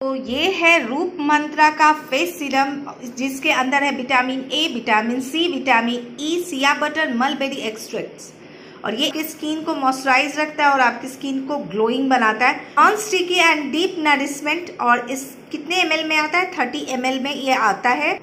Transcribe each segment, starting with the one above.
तो ये है रूप मंत्रा का फेस सीरम, जिसके अंदर है vitamin A, vitamin C, vitamin E, shea butter, mulberry extracts. और ये आपकी स्किन को मॉइस्चराइज रखता है और आपकी स्किन को ग्लोइंग बनाता है। Non sticky and deep nourishment. और इस कितने ml में आता है? 30 ml में ये आता है।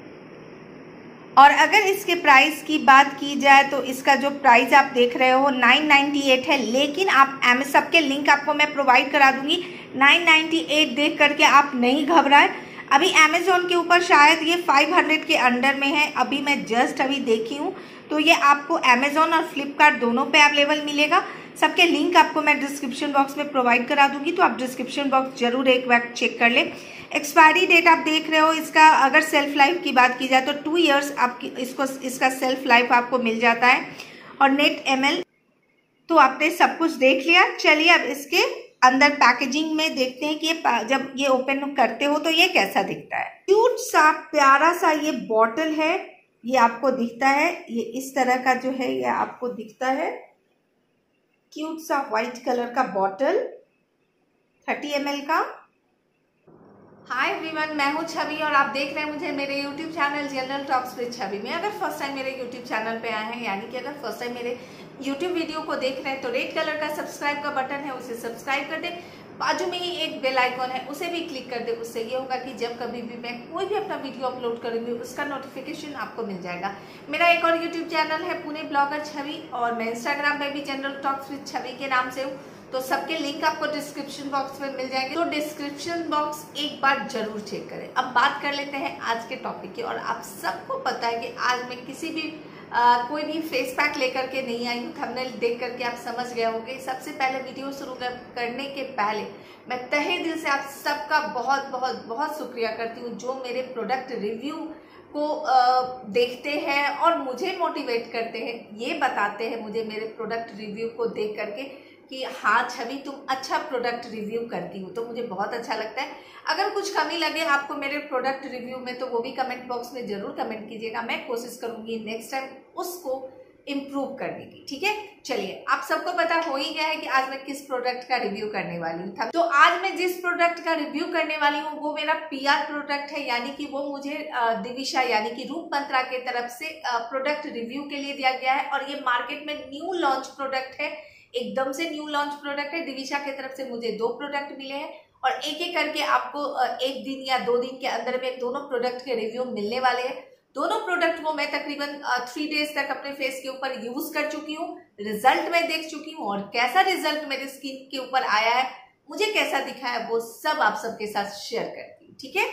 और अगर इसके प्राइस की बात की जाए तो इसका जो प्राइस आप देख रहे हो 998 है, लेकिन आप Amazon के लिंक आपको मैं प्रोवाइड करा दूंगी। 998 देख करके आप नहीं घबराएं। अभी Amazon के ऊपर शायद ये 500 के अंडर में है, अभी मैं जस्ट अभी देखी हूँ। तो ये आपको Amazon और Flipkart दोनों पे अवेलेबल मिलेगा। सबके लिंक आपको मैं डिस्क्रिप्शन बॉक्स में प्रोवाइड करा दूंगी, तो आप डिस्क्रिप्शन बॉक्स जरूर एक बार चेक कर लें। एक्सपायरी डेट आप देख रहे हो इसका। अगर सेल्फ लाइफ की बात की जाए तो 2 इयर्स आपकी इसका सेल्फ लाइफ आपको मिल जाता है। और नेट ml तो आपने सब कुछ देख लिया। चलिए अब इसके अंदर पैकेजिंग में देखते हैं कि ये जब ये ओपन करते हो तो ये कैसा दिखता है। क्यूट सा प्यारा सा ये बॉटल है, ये आपको दिखता है। ये इस तरह का जो है ये आपको दिखता है क्यूट सा व्हाइट कलर का बॉटल 30 ml का। हाय एवरीवन, मैं हूँ छवि और आप देख रहे हैं मुझे मेरे YouTube channel general talks with Chhavi में। अगर फर्स्ट टाइम मेरे यूट्यूब चैनल पे आए हैं, यानी कि अगर फर्स्ट टाइम मेरे यूट्यूब वीडियो को देख रहे हैं, तो रेड कलर का सब्सक्राइब का बटन है, उसे सब्सक्राइब कर दे। बाजू में ही एक बेल आइकॉन है, उसे भी क्लिक कर दे। उससे ये होगा कि जब कभी भी मैं कोई भी अपना वीडियो अपलोड करूँगी उसका नोटिफिकेशन आपको मिल जाएगा। मेरा एक और यूट्यूब चैनल है पुणे ब्लॉगर छवि, और मैं इंस्टाग्राम पे भी जनरल टॉक्स विद छवि के नाम से हूँ। तो सबके लिंक आपको डिस्क्रिप्शन बॉक्स में मिल जाएंगे, तो डिस्क्रिप्शन बॉक्स एक बार जरूर चेक करें। अब बात कर लेते हैं आज के टॉपिक की। और आप सबको पता है कि आज मैं किसी भी कोई भी फेस पैक लेकर के नहीं आई हूँ। थंबनेल देख करके आप समझ गए होंगे। सबसे पहले वीडियो शुरू करने के पहले मैं तहे दिल से आप सबका बहुत बहुत बहुत शुक्रिया करती हूँ, जो मेरे प्रोडक्ट रिव्यू को देखते हैं और मुझे मोटिवेट करते हैं। ये बताते हैं मुझे मेरे प्रोडक्ट रिव्यू को देख करके कि हाँ छवि, तुम अच्छा प्रोडक्ट रिव्यू करती हो, तो मुझे बहुत अच्छा लगता है। अगर कुछ कमी लगे आपको मेरे प्रोडक्ट रिव्यू में तो वो भी कमेंट बॉक्स में ज़रूर कमेंट कीजिएगा। मैं कोशिश करूँगी नेक्स्ट टाइम उसको इम्प्रूव करने की, ठीक है। चलिए, आप सबको पता हो ही गया है कि आज मैं किस प्रोडक्ट का रिव्यू करने वाली हूँ। तो आज मैं जिस प्रोडक्ट का रिव्यू करने वाली हूँ वो मेरा PR प्रोडक्ट है, यानी कि वो मुझे दिविशा यानी कि रूप मंत्रा के तरफ से प्रोडक्ट रिव्यू के लिए दिया गया है। और ये मार्केट में न्यू लॉन्च प्रोडक्ट है, एकदम से न्यू लॉन्च प्रोडक्ट है। दिविशा की तरफ से मुझे 2 प्रोडक्ट मिले हैं और एक एक करके आपको एक दिन या 2 दिन के अंदर में दोनों प्रोडक्ट के रिव्यू मिलने वाले हैं। दोनों प्रोडक्ट को मैं तकरीबन 3 डेज तक अपने फेस के ऊपर यूज़ कर चुकी हूँ। रिजल्ट मैं देख चुकी हूँ और कैसा रिजल्ट मेरे स्किन के ऊपर आया है, मुझे कैसा दिखा है, वो सब आप सबके साथ शेयर करती हूँ, ठीक है।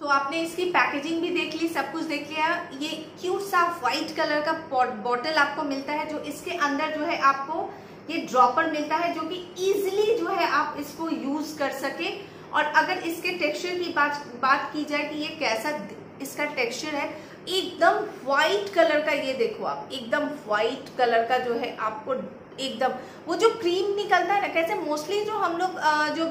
तो आपने इसकी पैकेजिंग भी देख ली, सब कुछ देख लिया। ये क्यूट सा व्हाइट कलर का बॉटल आपको मिलता है, जो इसके अंदर जो है आपको ये ड्रॉपर मिलता है, जो कि इजीली जो है आप इसको यूज कर सके। और अगर इसके टेक्सचर की बात की जाए कि ये कैसा इसका टेक्सचर है, एकदम व्हाइट कलर का। ये देखो आप, एकदम व्हाइट कलर का जो है आपको एकदम वो जो क्रीम निकलता है ना, कैसे मोस्टली जो हम लोग जो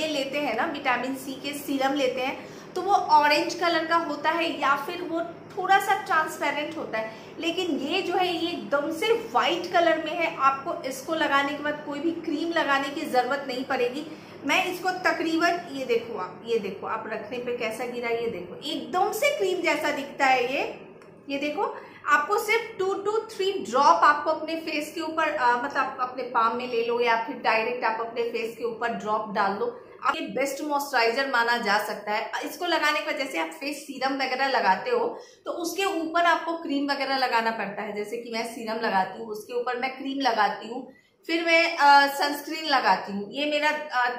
ये लेते हैं ना विटामिन सी के सीरम लेते हैं, तो वो ऑरेंज कलर का होता है या फिर वो थोड़ा सा ट्रांसपेरेंट होता है, लेकिन ये जो है ये एकदम से वाइट कलर में है। आपको इसको लगाने के बाद कोई भी क्रीम लगाने की ज़रूरत नहीं पड़ेगी। मैं इसको तकरीबन ये देखो आप रखने पे कैसा गिरा, ये देखो एकदम से क्रीम जैसा दिखता है ये देखो। आपको सिर्फ 2 to 3 ड्रॉप आपको अपने फेस के ऊपर मतलब अपने पाम में ले लो या फिर डायरेक्ट आप अपने फेस के ऊपर ड्रॉप डाल लो। ये बेस्ट मॉइस्चराइजर माना जा सकता है। इसको लगाने के जैसे आप फेस सीरम वगैरह लगाते हो तो उसके ऊपर आपको क्रीम वगैरह लगाना पड़ता है। जैसे कि मैं सीरम लगाती हूँ, उसके ऊपर मैं क्रीम लगाती हूँ, फिर मैं सनस्क्रीन लगाती हूँ। ये मेरा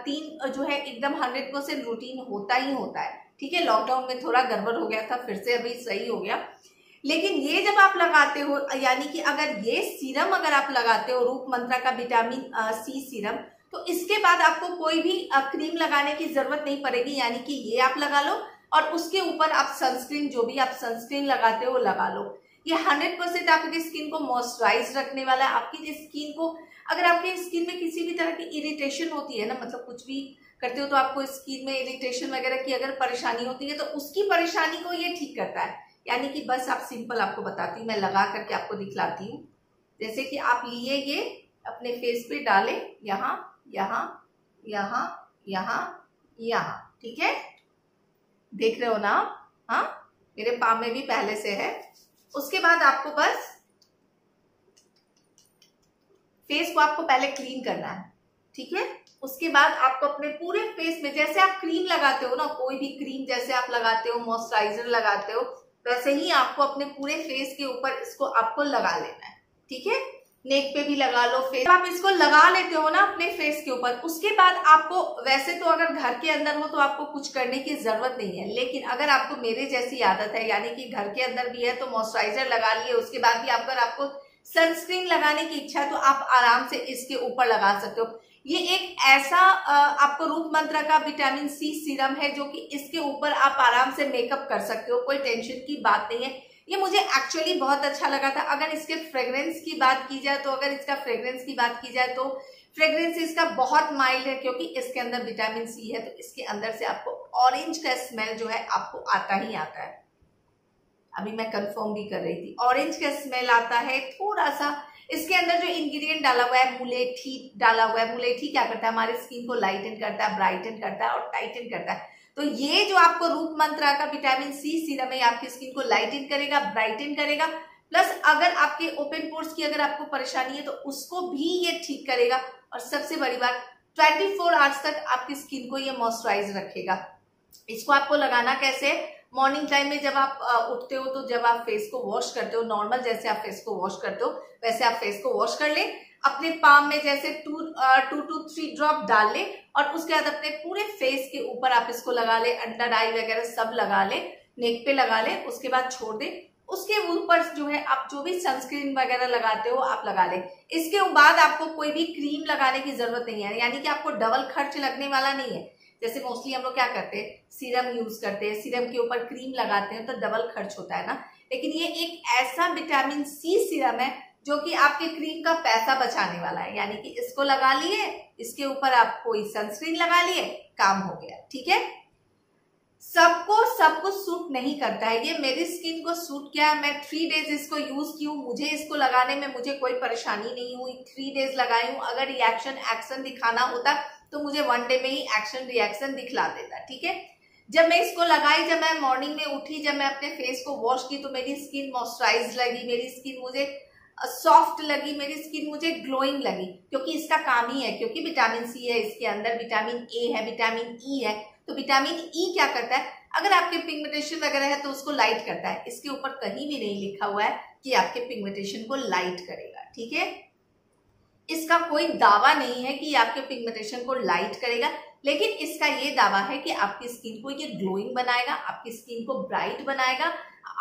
3 जो है एकदम 100% रूटीन होता ही होता है, ठीक है। लॉकडाउन में थोड़ा गड़बड़ हो गया था, फिर से अभी सही हो गया। लेकिन ये जब आप लगाते हो, यानी कि अगर ये सीरम अगर आप लगाते हो रूप मंत्रा का विटामिन सी सीरम, तो इसके बाद आपको कोई भी क्रीम लगाने की जरूरत नहीं पड़ेगी। यानी कि ये आप लगा लो और उसके ऊपर आप सनस्क्रीन, जो भी आप सनस्क्रीन लगाते हो लगा लो। ये 100% आपकी स्किन को मॉइस्चराइज रखने वाला है। आपकी स्किन को, अगर आपके स्किन में किसी भी तरह की इरिटेशन होती है ना, मतलब कुछ भी करते हो तो आपको स्किन में इरिटेशन वगैरह की अगर परेशानी होती है तो उसकी परेशानी को ये ठीक करता है। यानी कि बस आप सिंपल, आपको बताती हूँ, मैं लगा करके आपको दिखलाती हूँ। जैसे कि आप लिए ये अपने फेस पे डालें, यहाँ यहाँ यहाँ यहाँ यहाँ, ठीक है, देख रहे हो ना आप? हाँ, मेरे पाम में भी पहले से है। उसके बाद आपको बस फेस को आपको पहले क्लीन करना है, ठीक है। उसके बाद आपको अपने पूरे फेस में, जैसे आप क्रीम लगाते हो ना, कोई भी क्रीम जैसे आप लगाते हो, मॉइस्चराइजर लगाते हो, वैसे ही आपको अपने पूरे फेस के ऊपर इसको आपको लगा लेना है, ठीक है। नेक पे भी लगा लो, फेस आप इसको लगा लेते हो ना अपने फेस के ऊपर। उसके बाद आपको, वैसे तो अगर घर के अंदर हो तो आपको कुछ करने की जरूरत नहीं है, लेकिन अगर आपको मेरे जैसी आदत है, यानी कि घर के अंदर भी है तो मॉइस्चराइजर लगा लिए। उसके बाद भी अगर आपको सनस्क्रीन लगाने की इच्छा है तो आप आराम से इसके ऊपर लगा सकते हो। ये एक ऐसा आपको रूप मंत्र का विटामिन सी सीरम है जो कि इसके ऊपर आप आराम से मेकअप कर सकते हो, कोई टेंशन की बात नहीं है। ये मुझे एक्चुअली बहुत अच्छा लगा था। अगर इसके फ्रेग्रेंस की बात की जाए तो फ्रेग्रेंस इसका बहुत माइल्ड है, क्योंकि इसके अंदर विटामिन सी है तो इसके अंदर से आपको ऑरेंज का स्मेल जो है आपको आता ही आता है। अभी मैं कंफर्म भी कर रही थी, ऑरेंज का स्मेल आता है थोड़ा सा। इसके अंदर जो इंग्रेडिएंट डाला हुआ है, मुलेठी डाला हुआ है। मुलेठी क्या करता है, हमारे स्किन को लाइटन करता है, ब्राइटन करता है और टाइटन करता है। तो ये जो आपको रूप मंत्रा का विटामिन सी सीरम है, आपकी स्किन को लाइटन करेगा, ब्राइटन करेगा, प्लस अगर आपके ओपन पोर्स की अगर आपको परेशानी है तो उसको भी ये ठीक करेगा। और सबसे बड़ी बात, 24 आवर्स तक आपकी स्किन को ये मॉइस्चराइज रखेगा। इसको आपको लगाना कैसे, मॉर्निंग टाइम में जब आप उठते हो, तो जब आप फेस को वॉश करते हो, नॉर्मल जैसे आप फेस को वॉश करते हो वैसे आप फेस को वॉश कर ले, अपने पाम में जैसे 2 to 3 ड्रॉप डाल ले, और उसके बाद अपने पूरे फेस के ऊपर आप इसको लगा ले, अंडर आई वगैरह सब लगा ले, नेक पे लगा ले, उसके बाद छोड़ दे। उसके ऊपर जो है आप जो भी सनस्क्रीन वगैरह लगाते हो आप लगा ले। इसके बाद आपको कोई भी क्रीम लगाने की जरूरत नहीं है, यानी कि आपको डबल खर्च लगने वाला नहीं है। जैसे मोस्टली हम लोग क्या करते हैं, सीरम यूज करते हैं, सीरम के ऊपर क्रीम लगाते हैं तो डबल खर्च होता है ना। लेकिन ये एक ऐसा विटामिन सी सीरम है जो कि आपके क्रीम का पैसा बचाने वाला है, यानी कि इसको लगा लिए, इसके ऊपर आप कोई सनस्क्रीन लगा लिए, काम हो गया, ठीक है। सबको सब कुछ सूट नहीं करता है। ये मेरी स्किन को सूट किया है, मैं 3 days इसको यूज की हूँ, मुझे इसको लगाने में मुझे कोई परेशानी नहीं हुई। 3 days लगाई हूँ। अगर रिएक्शन एक्शन दिखाना होता तो मुझे 1 day में ही एक्शन रिएक्शन दिखला देता, ठीक है। जब मैं इसको लगाई, जब मैं मॉर्निंग में उठी, जब मैं अपने फेस को वॉश की, तो मेरी स्किन मॉइस्चराइज लगी, मेरी स्किन मुझे सॉफ्ट लगी, मेरी स्किन मुझे ग्लोइंग लगी, क्योंकि इसका काम ही है, क्योंकि विटामिन सी है इसके अंदर, विटामिन ए है, विटामिन ई है। तो विटामिन ई क्या करता है, अगर आपके पिगमेंटेशन वगैरह है तो उसको लाइट करता है। इसके ऊपर कहीं भी नहीं लिखा हुआ है कि आपके पिगमेंटेशन को लाइट करेगा, ठीक है। इसका कोई दावा नहीं है कि आपके पिगमेंटेशन को लाइट करेगा, लेकिन इसका ये दावा है कि आपकी स्किन को ये ग्लोइंग बनाएगा, आपकी स्किन को ब्राइट बनाएगा,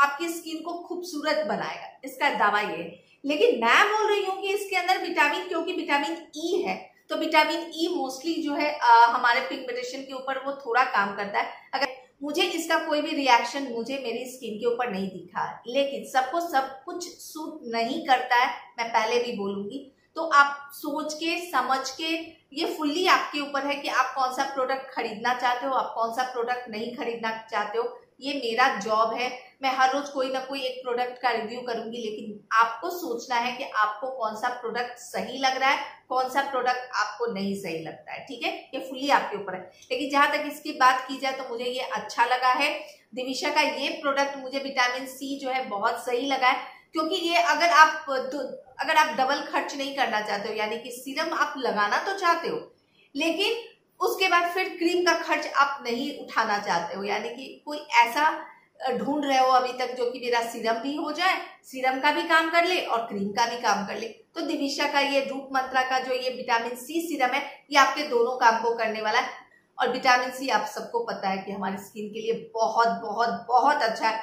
आपकी स्किन को खूबसूरत बनाएगा, इसका दावा ये है। लेकिन मैं बोल रही हूँ कि इसके अंदर विटामिन, क्योंकि विटामिन ई है तो विटामिन ई मोस्टली जो है हमारे पिगमेंटेशन के ऊपर वो थोड़ा काम करता है। अगर मुझे इसका कोई भी रिएक्शन मुझे मेरी स्किन के ऊपर नहीं दिखा, लेकिन सबको सब कुछ सूट नहीं करता है, मैं पहले भी बोलूंगी। तो आप सोच के समझ के, ये फुल्ली आपके ऊपर है कि आप कौन सा प्रोडक्ट खरीदना चाहते हो, आप कौन सा प्रोडक्ट नहीं खरीदना चाहते हो। ये मेरा जॉब है, मैं हर रोज कोई ना कोई एक प्रोडक्ट का रिव्यू करूंगी, लेकिन आपको सोचना है कि आपको कौन सा प्रोडक्ट सही लग रहा है, कौन सा प्रोडक्ट आपको नहीं सही लगता है, ठीक है। ये फुल्ली आपके ऊपर है। लेकिन जहां तक इसकी बात की जाए तो मुझे ये अच्छा लगा है, दिविशा का ये प्रोडक्ट मुझे विटामिन सी जो है बहुत सही लगा है, क्योंकि ये अगर आप डबल खर्च नहीं करना चाहते हो, यानी कि सीरम आप लगाना तो चाहते हो लेकिन उसके बाद फिर क्रीम का खर्च आप नहीं उठाना चाहते हो, यानी कि कोई ऐसा ढूंढ रहे हो अभी तक जो कि मेरा सीरम भी हो जाए, सीरम का भी काम कर ले और क्रीम का भी काम कर ले, तो दिविशा का ये रूप मंत्रा का जो ये विटामिन सी सीरम है ये आपके दोनों काम को करने वाला है। और विटामिन सी आप सबको पता है कि हमारी स्किन के लिए बहुत बहुत बहुत अच्छा है।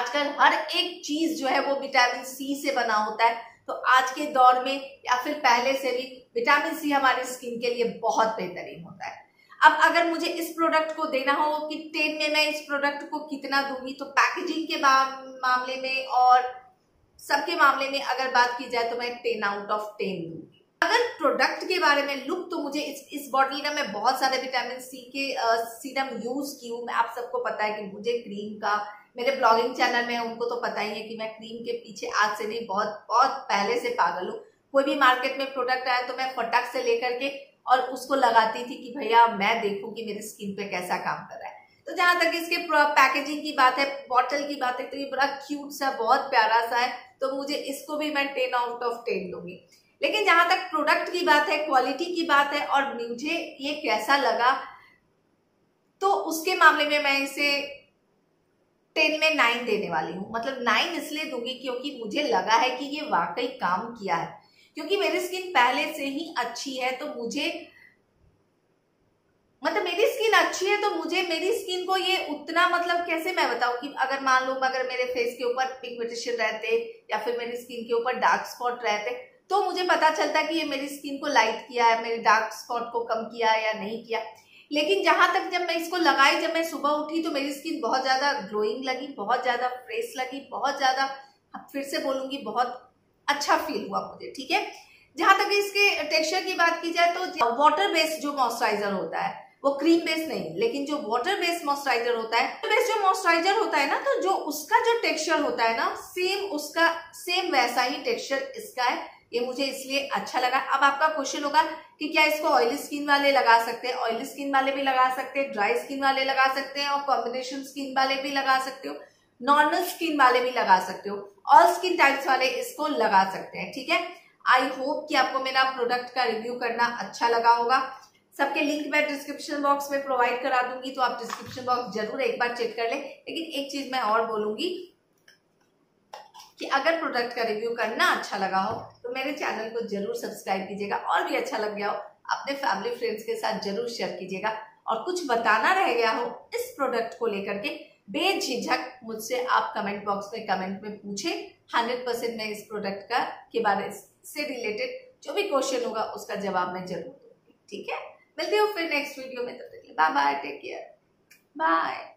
आजकल हर एक चीज जो है वो विटामिन सी से बना होता है, तो आज के दौर में या फिर पहले से भी विटामिन सी हमारे स्किन के लिए बहुत बेहतरीन होता है। अब अगर मुझे इस प्रोडक्ट को देना हो कि 10 में मैं इस प्रोडक्ट को कितना दूंगी, तो पैकेजिंग के मामले में और सबके मामले में अगर बात की जाए तो मैं 10 out of 10 दूंगी। अगर प्रोडक्ट के बारे में लुक, तो मुझे इस बॉटल का, मैं बहुत सारे विटामिन सी के सीरम यूज की हूँ। आप सबको पता है कि मुझे क्रीम का, मेरे ब्लॉगिंग चैनल में उनको तो पता ही है कि मैं क्रीम के पीछे आज से नहीं बहुत बहुत पहले से पागल हूँ। कोई भी मार्केट में प्रोडक्ट आया तो मैं फटाक से लेकर के और उसको लगाती थी कि भैया मैं देखूं कि मेरी स्किन पे कैसा काम कर रहा है। तो जहाँ तक इसके पैकेजिंग की बात है, बॉटल की बात है, तो ये बड़ा क्यूट सा बहुत प्यारा सा है, तो मुझे इसको भी मैं 10 आउट ऑफ 10 दूंगी। लेकिन जहाँ तक प्रोडक्ट की बात है, क्वालिटी की बात है और मुझे ये कैसा लगा, तो उसके मामले में मैं इसे 10 में 9 देने वाली हूँ। मतलब 9 इसलिए दूंगी क्योंकि मुझे लगा है कि ये वाकई काम किया है, क्योंकि मेरी स्किन पहले से ही अच्छी है, तो मुझे मतलब मेरी स्किन अच्छी है तो मुझे मेरी स्किन को ये उतना मतलब कैसे मैं बताऊं कि अगर मान लो अगर मेरे फेस के ऊपर पिगमेंटेशन रहते या फिर मेरी स्किन के ऊपर डार्क स्पॉट रहते तो मुझे पता चलता कि ये मेरी स्किन को लाइट किया है, मेरे डार्क स्पॉट को कम किया है या नहीं किया। लेकिन जहां तक जब मैं इसको लगाई, जब मैं सुबह उठी तो मेरी स्किन बहुत ज्यादा ग्लोइंग लगी, बहुत ज्यादा फ्रेश लगी, बहुत ज्यादा फिर से बोलूंगी बहुत अच्छा फील हुआ मुझे। ठीक है, जहां तक इसके टेक्सचर की बात की जाए तो वाटर बेस्ड जो मॉइस्चराइजर होता है, वो क्रीम बेस्ड नहीं, लेकिन जो वाटर बेस्ड मॉइस्चराइजर होता है, वाटर बेस्ड जो मॉइस्चराइजर होता है ना, तो जो उसका जो टेक्सचर होता है ना, सेम उसका सेम वैसा ही टेक्सचर इसका है। ये मुझे इसलिए अच्छा लगा। अब आपका क्वेश्चन होगा कि क्या इसको ऑयली स्किन वाले लगा सकते हैं? ऑयली स्किन वाले भी लगा सकते हैं, ड्राई स्किन वाले लगा सकते हैं और कॉम्बिनेशन स्किन वाले भी लगा सकते हो, नॉर्मल स्किन वाले भी लगा सकते हो, ऑल स्किन टाइप्स वाले इसको लगा सकते हैं। ठीक है, आई होप कि आपको मेरा प्रोडक्ट का रिव्यू करना अच्छा लगा होगा। सबके लिंक मैं डिस्क्रिप्शन बॉक्स में प्रोवाइड करा दूंगी, तो आप डिस्क्रिप्शन बॉक्स जरूर एक बार चेक कर लें। लेकिन एक चीज मैं और बोलूंगी कि अगर प्रोडक्ट का रिव्यू करना अच्छा लगा हो तो मेरे चैनल को जरूर सब्सक्राइब कीजिएगा, और भी अच्छा लग गया हो अपने फैमिली फ्रेंड्स के साथ जरूर शेयर कीजिएगा, और कुछ बताना रह गया हो इस प्रोडक्ट को लेकर के बेझिझक मुझसे आप कमेंट बॉक्स में कमेंट में पूछे। 100% मैं इस प्रोडक्ट का के बारे से रिलेटेड जो भी क्वेश्चन होगा उसका जवाब मैं जरूर दूंगी। ठीक है, मिलते हो फिर नेक्स्ट वीडियो में, तब तक के लिए bye bye, take care, bye.